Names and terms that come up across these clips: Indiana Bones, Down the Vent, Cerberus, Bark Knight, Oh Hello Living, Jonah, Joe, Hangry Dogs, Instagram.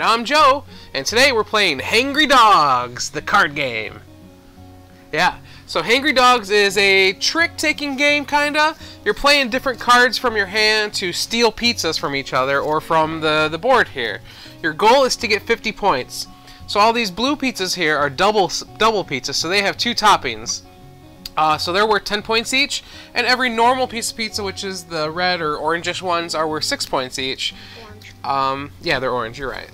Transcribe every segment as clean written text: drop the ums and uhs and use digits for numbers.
And I'm Joe, and today we're playing Hangry Dogs, the card game. Yeah, so Hangry Dogs is a trick-taking game, kinda. You're playing different cards from your hand to steal pizzas from each other or from the board here. Your goal is to get 50 points. So all these blue pizzas here are double pizzas, so they have two toppings. So they're worth 10 points each, and every normal piece of pizza, which is the red or orangish ones, are worth 6 points each. Yeah, they're orange, you're right.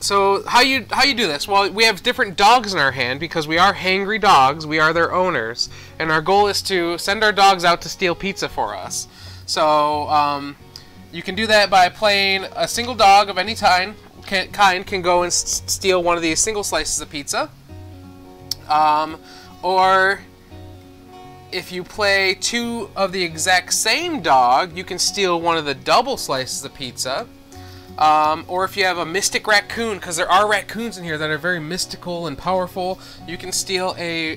So how you do this? Well, we have different dogs in our hand because we are hangry dogs. We are their owners, and our goal is to send our dogs out to steal pizza for us. So you can do that by playing a single dog of any kind can go and steal one of these single slices of pizza, or if you play two of the exact same dog, you can steal one of the double slices of pizza. Or if you have a mystic raccoon, because there are raccoons in here that are very mystical and powerful, you can steal a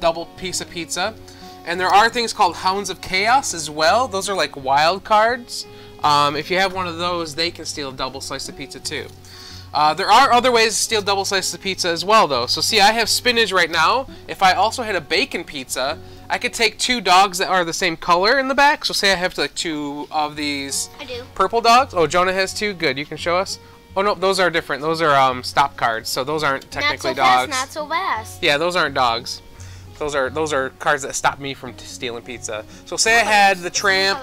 double piece of pizza. And there are things called Hounds of Chaos as well. Those are like wild cards. If you have one of those, they can steal a double slice of pizza too. There are other ways to steal double slices of pizza as well, though. So see, I have spinach right now. If I also had a bacon pizza, I could take two dogs that are the same color in the back. So say I have like two of these purple dogs. Oh, Jonah has two. Good, you can show us. Oh no, those are different. Those are stop cards. So those aren't technically dogs. Not so fast, not so fast. Yeah, those aren't dogs. Those are cards that stop me from stealing pizza. So say I had the tramp,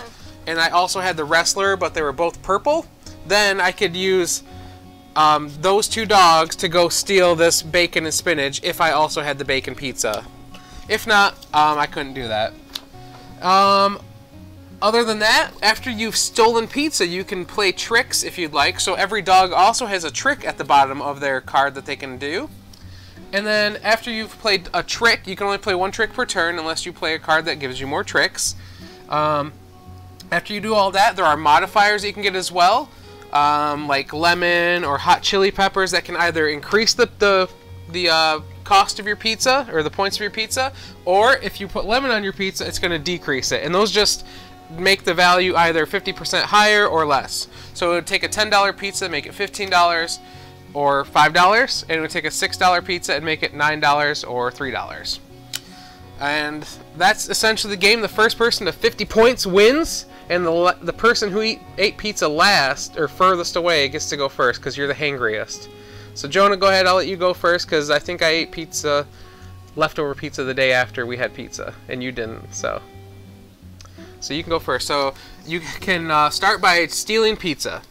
and I also had the wrestler, but they were both purple. Then I could use those two dogs to go steal this bacon and spinach if I also had the bacon pizza. If not, I couldn't do that. Other than that, after you've stolen pizza, you can play tricks if you'd like. So every dog also has a trick at the bottom of their card that they can do. And then after you've played a trick, you can only play one trick per turn unless you play a card that gives you more tricks. After you do all that, there are modifiers that you can get as well. Like lemon or hot chili peppers that can either increase the cost of your pizza or the points of your pizza, or if you put lemon on your pizza, it's going to decrease it. And those just make the value either 50% higher or less. So it would take a $10 pizza, make it $15 or $5, and it would take a $6 pizza and make it $9 or $3. And that's essentially the game. The first person to 50 points wins, and the person who ate pizza last or furthest away gets to go first because you're the hangriest. So Jonah, go ahead, I'll let you go first because I think I ate pizza, leftover pizza the day after we had pizza, and you didn't, so you can go first. So you can start by stealing pizza.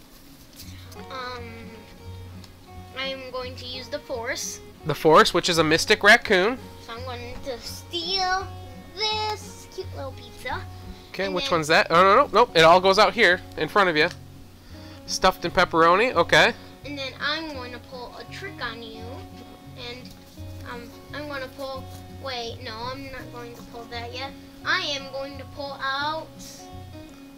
I'm going to use the force. The force, which is a mystic raccoon. So I'm going to steal this cute little pizza. Okay, and which one's that? Oh, no, it all goes out here in front of you. Stuffed in pepperoni, okay. And then I'm going to pull a trick on you, and I'm going to pull, wait, no, I'm not going to pull that yet. I am going to pull out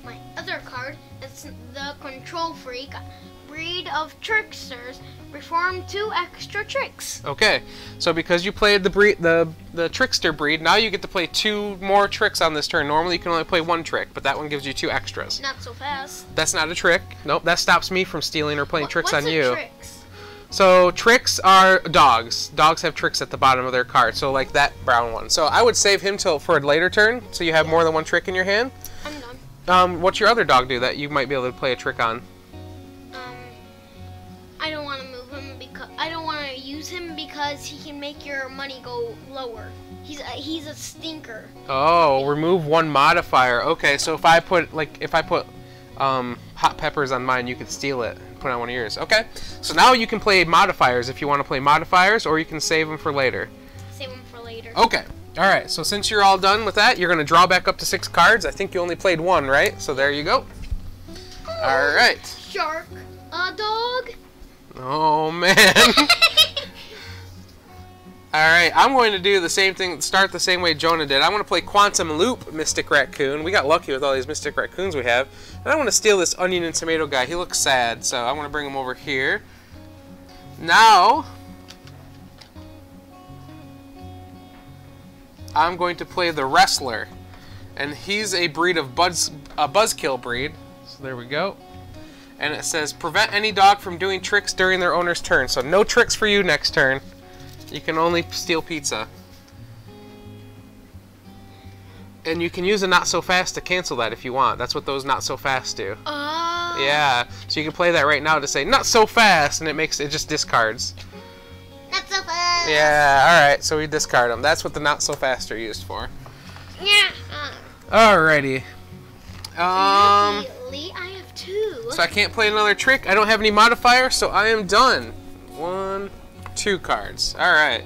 my other card. It's the Control Freak, breed of tricksters, perform 2 extra tricks. Okay, so because you played the trickster breed, now you get to play 2 more tricks on this turn. Normally you can only play 1 trick, but that one gives you 2 extras. Not so fast. That's not a trick. Nope, that stops me from stealing or playing tricks on you. Tricks? So tricks are dogs. Dogs have tricks at the bottom of their card, so like that brown one. So I would save him till for a later turn, so you have more than 1 trick in your hand. I'm done. What's your other dog do that you might be able to play a trick on? I don't want to move him because I don't want to use him because he can make your money go lower. He's a stinker. Oh, remove 1 modifier. Okay, so if I put hot peppers on mine, you could steal it and put on 1 of yours. Okay, so now you can play modifiers if you want to play modifiers, or you can save them for later. Save them for later. Okay. All right, so since you're all done with that, you're going to draw back up to 6 cards. I think you only played 1, right? So there you go. Oh, all right. Shark, a dog. Oh, man. All right, I'm going to do the same thing, start the same way Jonah did. I want to play Quantum Loop Mystic Raccoon. We got lucky with all these Mystic Raccoons we have. And I want to steal this onion and tomato guy. He looks sad, so I want to bring him over here. Now I'm going to play the wrestler, and he's a breed of buzzkill breed. So there we go. And it says, prevent any dog from doing tricks during their owner's turn. So no tricks for you next turn. You can only steal pizza. And you can use a not so fast to cancel that if you want. That's what those not so fast do. Oh. Yeah. So you can play that right now to say, not so fast, and it just discards. Not so fast. Yeah, alright, so we discard them. That's what the not so fast are used for. Yeah. Alrighty. I have two. So I can't play another trick. I don't have any modifier, so I am done. 1, 2 cards. Alright.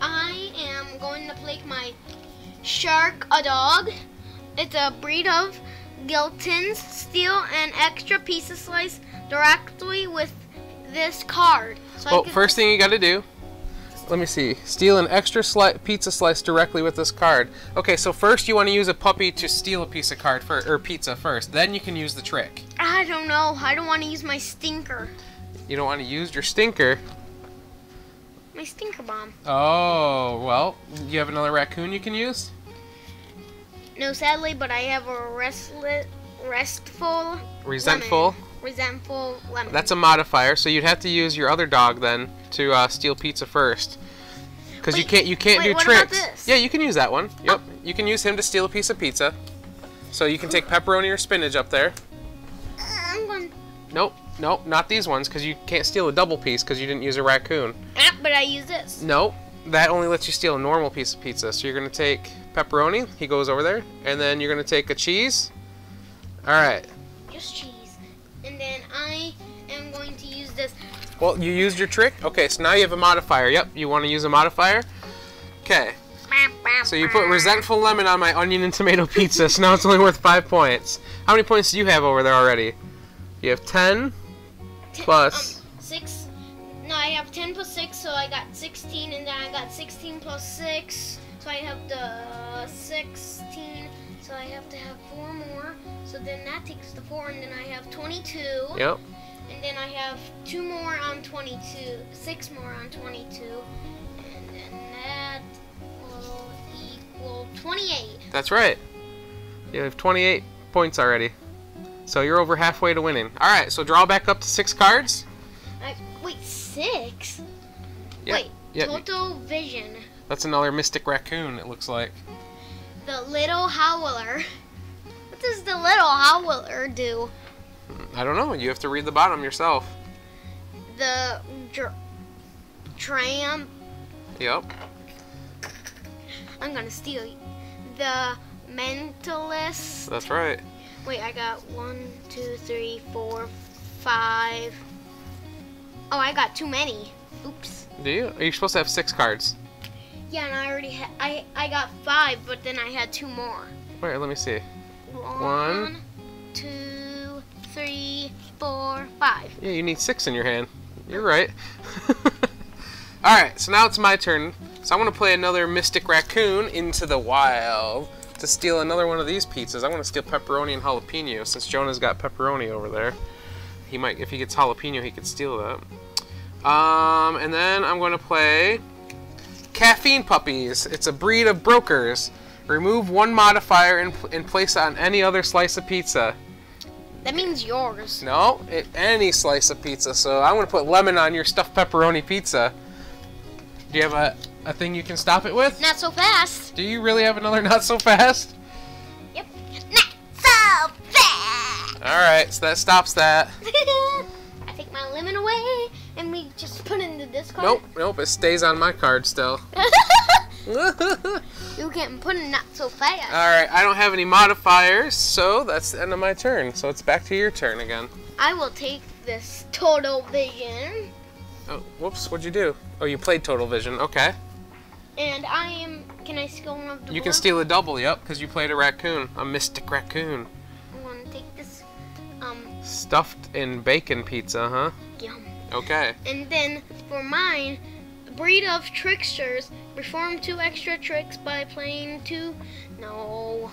I am going to play my shark, a dog. It's a breed of Giltons. Steal an extra pizza slice directly with this card. So first thing you got to do, let me see. Steal an extra pizza slice directly with this card. Okay, so first you want to use a puppy to steal a piece of pizza first. Then you can use the trick. I don't know. I don't want to use my stinker. You don't want to use your stinker? My stinker bomb. Oh, well, you have another raccoon you can use? No, sadly, but I have a resentful lemon. That's a modifier, so you'd have to use your other dog then to steal pizza first. Because you can't do tricks. What about this? Yeah, you can use that one. Yep, you can use him to steal a piece of pizza. So you can take pepperoni or spinach up there. I'm going. Nope. Nope, not these ones, because you can't steal a double piece because you didn't use a raccoon. But I use this. Nope, that only lets you steal a normal piece of pizza. So you're going to take pepperoni, he goes over there, and then you're going to take a cheese. Alright. Just cheese. And then I am going to use this. Well, you used your trick. Okay, so now you have a modifier. Yep, you want to use a modifier. Okay. So you put resentful lemon on my onion and tomato pizza, so now it's only worth 5 points. How many points do you have over there already? You have 10. Plus 6. No, I have 10 plus 6, so I got 16, and then I got 16 plus 6, so I have the 16, so I have to have 4 more, so then that takes the 4, and then I have 22. Yep. And then I have 2 more on 22, 6 more on 22, and then that will equal 28. That's right. You have 28 points already. So you're over halfway to winning. Alright, so draw back up to 6 cards. Wait, 6? Yep. Wait, yep. Total Vision. That's another mystic raccoon, it looks like. The Little Howler. What does the Little Howler do? I don't know. You have to read the bottom yourself. The tram. Yep. I'm going to steal you. The Mentalist. That's right. Wait, I got 1, 2, 3, 4, 5. Oh, I got too many. Oops. Do you? Are you supposed to have 6 cards? Yeah, and I already had. I got 5, but then I had 2 more. Wait, let me see. 1, 2, 3, 4, 5. Yeah, you need 6 in your hand. You're right. All right, so now it's my turn. So I'm gonna play another Mystic Raccoon into the wild. To steal another one of these pizzas. I want to steal pepperoni and jalapeno since Jonah's got pepperoni over there. He might, if he gets jalapeno, he could steal that. And then I'm going to play Caffeine Puppies. It's a breed of brokers. Remove one modifier and place it on any other slice of pizza. That means yours. No, any slice of pizza. So I'm going to put lemon on your stuffed pepperoni pizza. Do you have a thing you can stop it with? Not so fast. Do you really have another not so fast? Yep. Not so fast. Alright, so that stops that. I take my lemon away and we just put it into this card. Nope, nope, it stays on my card still. You can't put it not so fast. Alright, I don't have any modifiers, so that's the end of my turn. So it's back to your turn again. I will take this Total Vision. Oh, whoops, what'd you do? Oh, you played Total Vision, okay. And I am, can I steal one of the double? You can steal a double, yep, because you played a raccoon, a mystic raccoon. I'm going to take this, stuffed in bacon pizza, huh? Yum. Okay. And then, for mine, the breed of tricksters, perform 2 extra tricks by playing 2, no.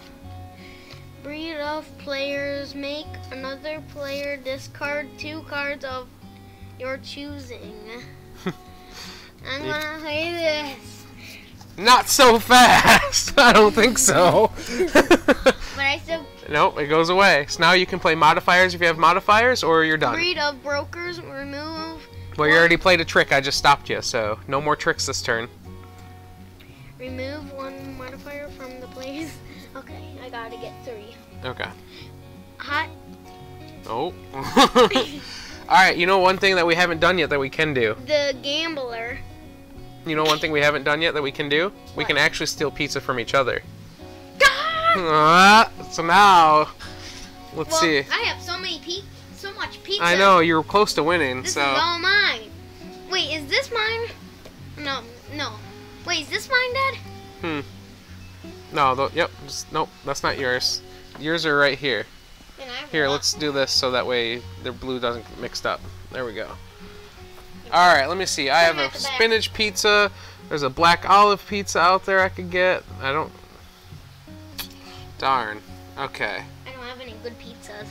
Breed of players, make another player discard 2 cards of your choosing. I'm gonna play this. Not so fast. I don't think so. But I still Nope, it goes away. So now you can play modifiers if you have modifiers, or you're done. Breed of brokers, remove. Well, you already played a trick. I just stopped you, so no more tricks this turn. Remove one modifier from the plays. Okay, I gotta get three. Okay. Hot. Oh. Alright, you know one thing that we haven't done yet that we can do? The gambler. You know one thing we haven't done yet that we can do? What? We can actually steal pizza from each other. So now, let's see. I have so much pizza. I know, you're close to winning. This is all mine. Wait, is this mine? No, no. Wait, is this mine, Dad? No, yep. Just, nope, that's not yours. Yours are right here. Here, let's do this so that way the blue doesn't get mixed up. There we go. Alright, let me see. I have a spinach pizza. There's a black olive pizza out there I could get. I don't... Darn. Okay. I don't have any good pizzas.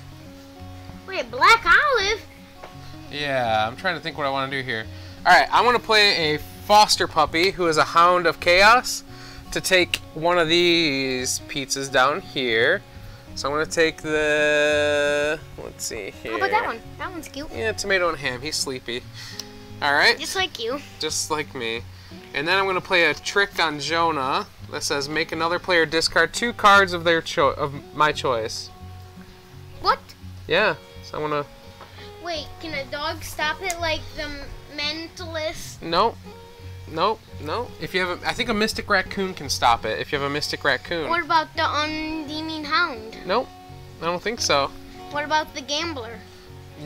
Wait, black olive? Yeah, I'm trying to think what I want to do here. Alright, I want to play a foster puppy who is a hound of chaos to take one of these pizzas down here. So I'm going to take the... Let's see here. How about that one? That one's cute. Yeah, tomato and ham. He's sleepy. Alright. Just like you. Just like me. And then I'm going to play a trick on Jonah that says make another player discard 2 cards of their my choice. What? Yeah. So I want to... Wait, can a dog stop it like the Mentalist? Nope. Nope. Nope. If you have a... I think a Mystic Raccoon can stop it if you have a Mystic Raccoon. What about the Undeeming Hound? Nope. I don't think so. What about the Gambler?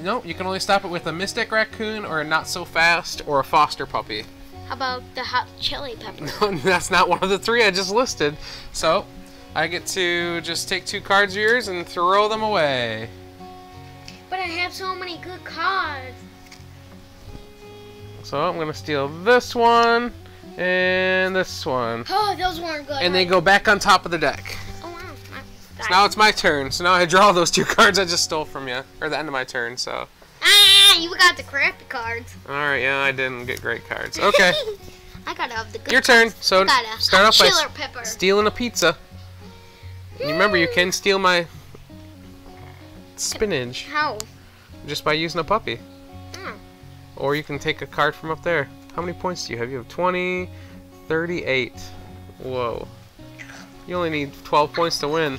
Nope. You can only stop it with a Mystic Raccoon or a Not So Fast or a Foster Puppy. How about the Hot Chili Pepper? No, that's not one of the 3 I just listed. So, I get to just take 2 cards of yours and throw them away. But I have so many good cards. So, I'm going to steal this one and this one. Oh, those weren't good. And they go back on top of the deck. Oh, wow. So now it's my turn. So now I draw those 2 cards I just stole from you. Or the end of my turn, so... Ah, you got the crappy cards. Alright, yeah, I didn't get great cards. Okay. I gotta have the good cards. Your turn. So start off by stealing a pizza. You remember, you can steal my spinach. How? Just by using a puppy. Mm. Or you can take a card from up there. How many points do you have? You have 20, 38. Whoa. You only need 12 points to win.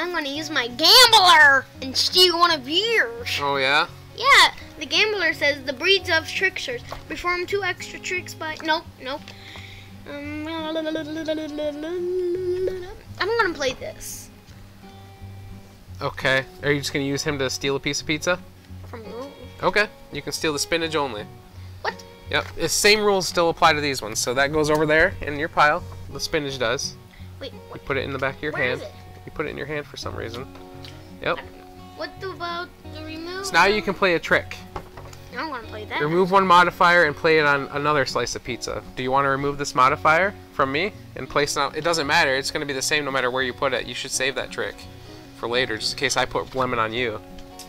I'm going to use my gambler and steal one of yours. Oh, yeah? Yeah. The gambler says the breeds of tricksters. Perform 2 extra tricks by... Nope, nope. I'm going to play this. Okay. Are you just going to use him to steal a piece of pizza? From who? Okay. You can steal the spinach only. What? Yep. The same rules still apply to these ones. So that goes over there in your pile. The spinach does. Wait. What? You put it in the back of your hand. Where is it? You put it in your hand for some reason. Yep. What about the remove? So now you can play a trick. I don't want to play that. Remove one modifier and play it on another slice of pizza. Do you want to remove this modifier from me and place it on? It doesn't matter. It's going to be the same no matter where you put it. You should save that trick for later just in case I put lemon on you.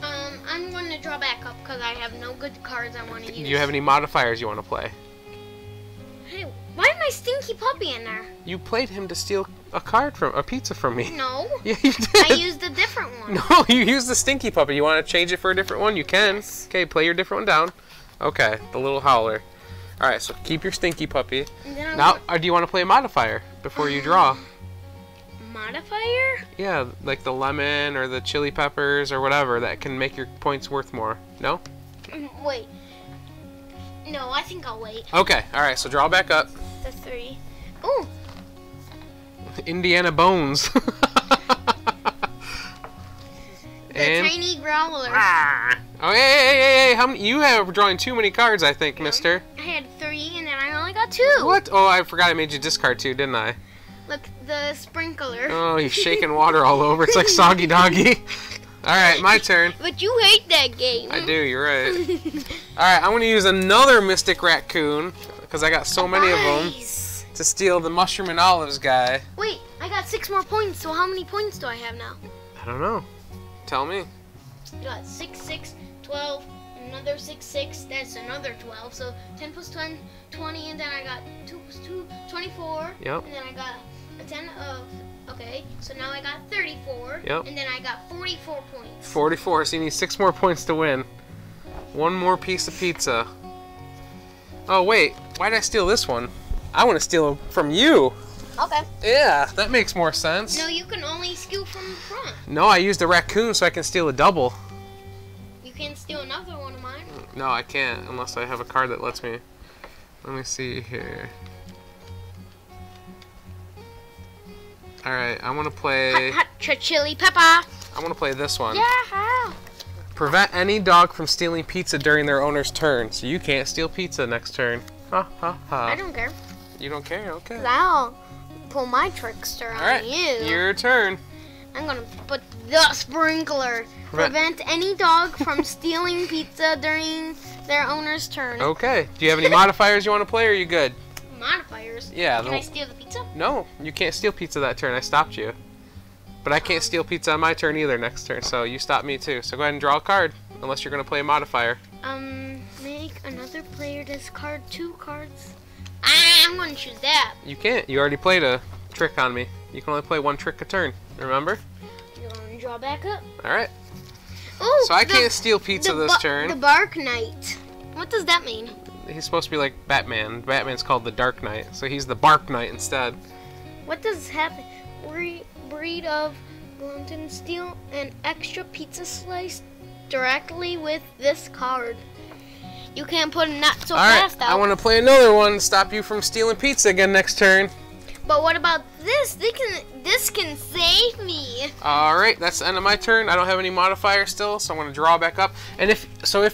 I'm going to draw back up because I have no good cards I want to use. Do you have any modifiers you want to play? Hey, why is my stinky puppy in there? You played him to steal... a pizza from me. No. Yeah, you did. I used a different one. No, you used the stinky puppy. You want to change it for a different one? You can. Yes. Okay, play your different one down. Okay, the little howler. All right, so keep your stinky puppy. Now, do you want to play a modifier before you draw? Modifier? Yeah, like the lemon or the chili peppers or whatever that can make your points worth more. No? Wait. No, I think I'll wait. Okay, all right, so draw back up. The 3. Ooh. Indiana Bones. And tiny growlers. Oh, hey. How many? You have drawing too many cards, I think, mister. I had 3, and then I only got 2. What? Oh, I forgot I made you discard 2, didn't I? Look, the sprinkler. Oh, you're shaking water all over. It's like Soggy Doggy. All right, my turn. But you hate that game. I do, you're right. All right, I'm going to use another Mystic Raccoon, because I got so many of them. To steal the mushroom and olives guy. Wait, I got 6 more points, so how many points do I have now? I don't know. Tell me. You got 6, 6, 12, another 6, 6, that's another 12, so 10 plus 10, 20, and then I got 2 plus 2, 24, yep. And then I got a 10 of, Okay, so now I got 34, yep. And then I got 44 points. 44, so you need 6 more points to win. One more piece of pizza. Oh wait, why did I steal this one? I want to steal from you. Okay. Yeah, that makes more sense. No, you can only steal from the front. No, I used a raccoon so I can steal a double. You can't steal another one of mine. No, I can't unless I have a card that lets me. Let me see here. Alright, I want to play... Hot, hot chili pepper. I want to play this one. Yeah. Prevent any dog from stealing pizza during their owner's turn. So you can't steal pizza next turn. Ha ha ha. I don't care. You don't care? Okay. 'Cause I'll pull my trickster on you. Your turn. I'm going to put the sprinkler. Prevent any dog from stealing pizza during their owner's turn. Okay. Do you have any modifiers you want to play or are you good? Modifiers? Yeah. Can I steal the pizza? No, you can't steal pizza that turn. I stopped you. But I can't steal pizza on my turn either next turn, so you stop me too. So go ahead and draw a card, unless you're going to play a modifier. Make another player discard 2 cards. I'm going to choose that. You can't. You already played a trick on me. You can only play 1 trick a turn, remember? You're going to draw back up. Alright. So I can't steal pizza this turn. The Bark Knight. What does that mean? He's supposed to be like Batman. Batman's called the Dark Knight, so he's the Bark Knight instead. What does happen? Breed of London steal an extra pizza slice directly with this card. You can't put a not so fast out. I want to play another one to stop you from stealing pizza again next turn. But what about this? This can save me. All right, that's the end of my turn. I don't have any modifiers still, so I'm going to draw back up. And if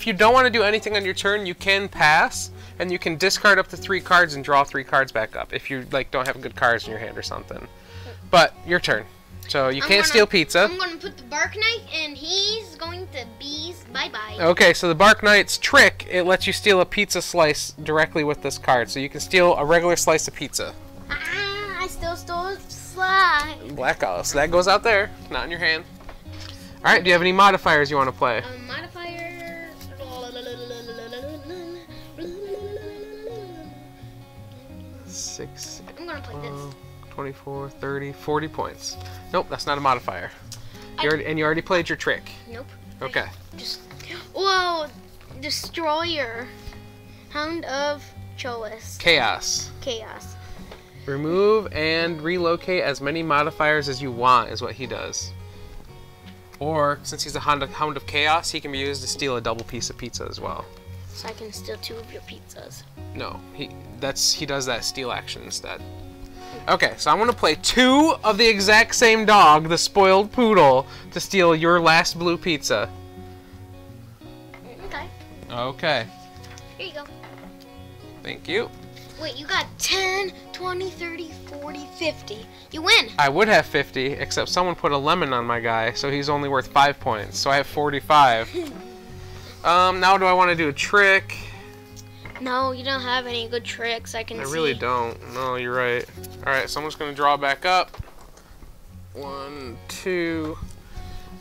you don't want to do anything on your turn, you can pass, and you can discard up to 3 cards and draw 3 cards back up if you don't have good cards in your hand or something. But your turn. So you can't steal pizza. I'm going to put the Bark Knight, and he's going to bees bye-bye. Okay, so the Bark Knight's trick, it lets you steal a pizza slice directly with this card. So you can steal a regular slice of pizza. I still stole a slice. Blackout. So that goes out there, not in your hand. All right, do you have any modifiers you want to play? Modifiers. I'm going to play this. 24, 30, 40 points. Nope, that's not a modifier. You already played your trick. Nope. Okay. Whoa! Destroyer. Hound of Choas. Chaos. Chaos. Remove and relocate as many modifiers as you want is what he does. Or, since he's a Hound of Chaos, he can be used to steal a double piece of pizza as well. So I can steal 2 of your pizzas. No, he does that steal action instead. Okay, so I'm going to play 2 of the exact same dog, the spoiled poodle, to steal your last blue pizza. Okay. Okay. Here you go. Thank you. Wait, you got 10, 20, 30, 40, 50. You win. I would have 50, except someone put a lemon on my guy, so he's only worth 5 points. So I have 45. Now do I want to do a trick? No, you don't have any good tricks, I see. I really don't. No, you're right. Alright, so I'm just going to draw back up. 1, 2.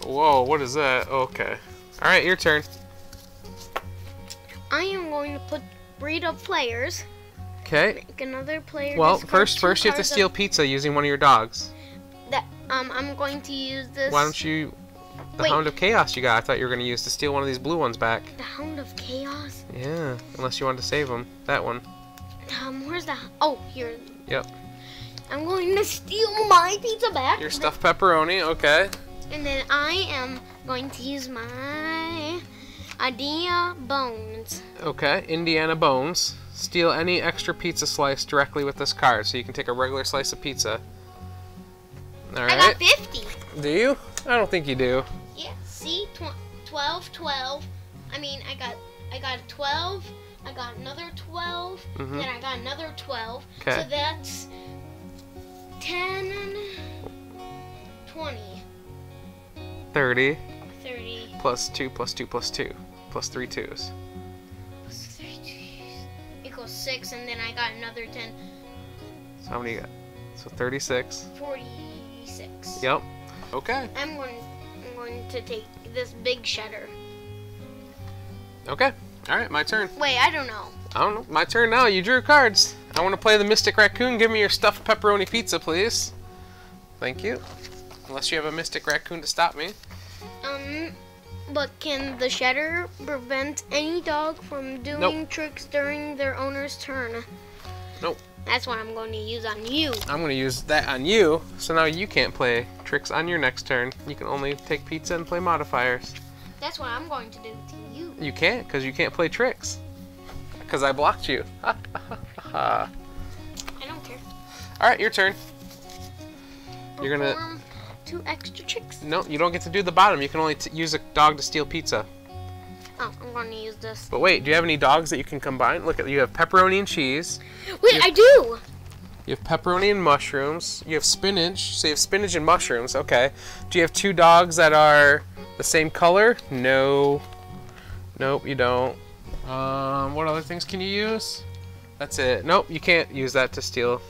Whoa, what is that? Okay. Alright, your turn. I am going to put breed of players. Okay. Make another player. Well, first you have to steal pizza using 1 of your dogs. I'm going to use this. Why don't you... The Hound of Chaos you got. I thought you were going to use to steal one of these blue ones back. The Hound of Chaos? Yeah, unless you wanted to save them. That one. Where's the... Oh, here. Yep. I'm going to steal my pizza back. Your stuffed pepperoni, okay. And then I am going to use my Indiana Bones. Okay, Indiana Bones. Steal any extra pizza slice directly with this card, so you can take a regular slice of pizza. All right. I got 50. Do you? I don't think you do. Yeah, see? 12. I mean, I got 12, I got another 12, then I got another 12. Okay. So that's 10, 20. 30. 30. Plus 2, plus 2, plus 2. Plus 3 twos. Plus 3 twos equals 6, and then I got another 10. So how many you got? So 36. 46. Yep. Okay. I'm going to take this big cheddar. Okay. All right, my turn. Wait, I don't know. My turn now. You drew cards. I want to play the Mystic Raccoon. Give me your stuffed pepperoni pizza, please. Thank you. Unless you have a mystic raccoon to stop me. But can the shedder prevent any dog from doing tricks during their owner's turn? Nope. That's what I'm going to use on you. I'm going to use that on you, so now you can't play tricks on your next turn. You can only take pizza and play modifiers. That's what I'm going to do to you. You can't, because you can't play tricks. Because I blocked you. I don't care. All right, your turn. You're going to... two extra tricks. No, you don't get to do the bottom. You can only use a dog to steal pizza. Oh, I'm going to use this. But wait, do you have any dogs that you can combine? Look, you have pepperoni and cheese. Wait, I do. You have pepperoni and mushrooms. You have spinach. So you have spinach and mushrooms. Okay. Do you have two dogs that are the same color? No. Nope, you don't. What other things can you use? That's it. Nope, you can't use that to steal.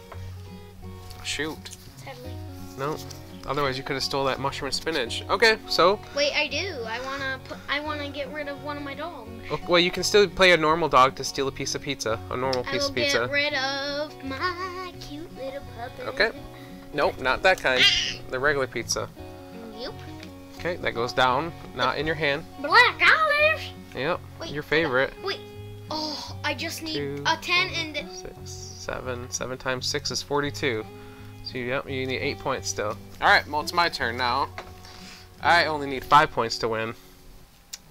Shoot. Sadly. Nope. Otherwise, you could have stole that mushroom and spinach. Okay, so. Wait, I do. I wanna get rid of one of my dogs. Well, you can still play a normal dog to steal a piece of pizza. A normal piece of pizza. I will get rid of my cute little puppet. Okay. Nope, not that kind. The regular pizza. Nope. Okay, that goes down. Not in your hand. Black olives. Yep. Wait, your favorite. Wait. Oh, I just need a 10 and. 6, 7. 7 times 6 is 42. So yep, you need 8 points still. All right, well, it's my turn now. I only need 5 points to win.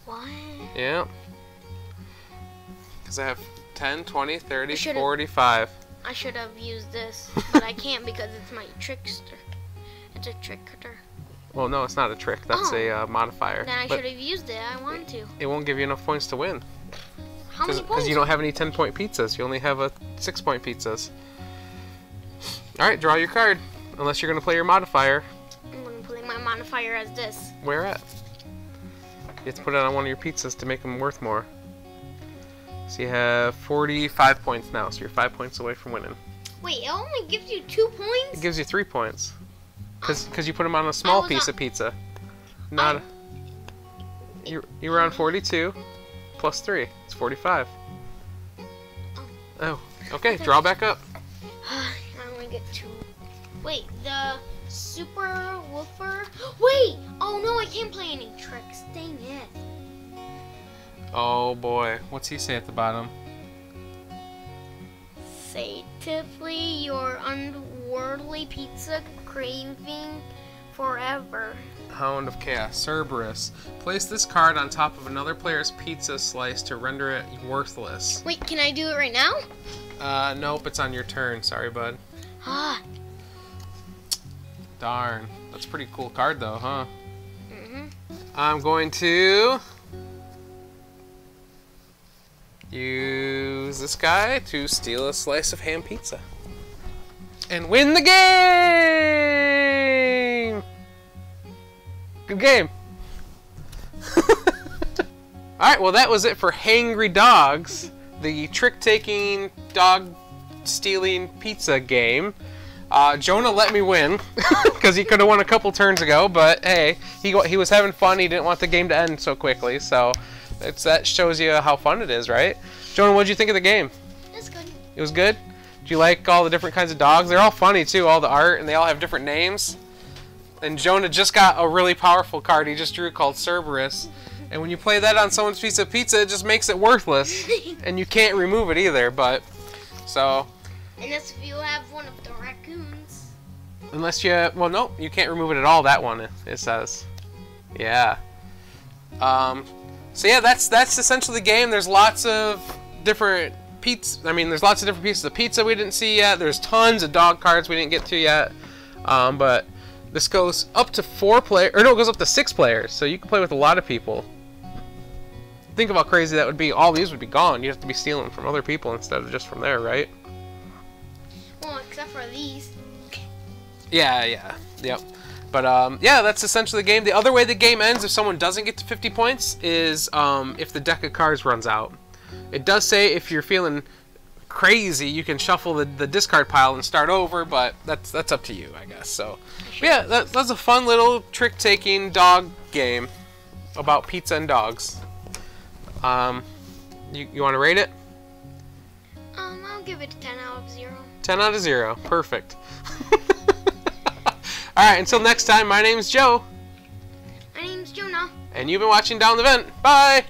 What? Yeah. Because I have 10, 20, 30, 45. I should have used this, but I can't because it's my trickster. It's a trickster. Well, no, it's not a trick. That's a modifier. Then I should have used it. I wanted to. It won't give you enough points to win. How many points? Because you don't have any 10-point pizzas. You only have a 6-point pizzas. All right, draw your card. Unless you're going to play your modifier. I'm going to play my modifier as this. Where at? You have to put it on one of your pizzas to make them worth more. So you have 45 points now, so you're 5 points away from winning. Wait, it only gives you 2 points? It gives you 3 points. Because you put them on a small piece of pizza. Not you were on 42 plus 3. It's 45. Oh, okay, draw back up. Two. Wait, the super woofer. Wait! Oh no, I can't play any tricks. Dang it. Oh boy. What's he say at the bottom? Satisfy your unworldly pizza craving forever. Hound of Chaos. Cerberus. Place this card on top of another player's pizza slice to render it worthless. Wait, can I do it right now? Nope, it's on your turn. Sorry, bud. Ah. Darn. That's a pretty cool card though, huh? Mm-hmm. I'm going to use this guy to steal a slice of ham pizza. And win the game! Good game. Alright, well that was it for Hangry Dogs, the trick-taking dog stealing pizza game. Jonah let me win because he could have won a couple turns ago, but hey, he was having fun. He didn't want the game to end so quickly, so that shows you how fun it is, right? Jonah, what did you think of the game? It was good. It was good? Do you like all the different kinds of dogs? They're all funny too, all the art, and they all have different names. And Jonah just got a really powerful card he just drew called Cerberus. And when you play that on someone's piece of pizza, it just makes it worthless. And you can't remove it either, but so... Unless if you have one of the raccoons. Unless you, well, no, you can't remove it at all. That one, it says, yeah. So yeah, that's essentially the game. There's lots of different pizza. I mean, there's lots of different pieces of pizza we didn't see yet. There's tons of dog cards we didn't get to yet. But this goes up to 4 players, or no, it goes up to 6 players. So you can play with a lot of people. Think of how crazy that would be. All these would be gone. You'd have to be stealing from other people instead of just from there, right? Well, except for these. Yeah. But, yeah, that's essentially the game. The other way the game ends if someone doesn't get to 50 points is if the deck of cards runs out. It does say if you're feeling crazy, you can shuffle the discard pile and start over, but that's up to you, I guess. So, but yeah, that's a fun little trick-taking dog game about pizza and dogs. You want to rate it? I'll give it a 10 out of 0. 10 out of 0. Perfect. Alright, until next time, my name's Joe. My name's Jonah. And you've been watching Down the Vent. Bye!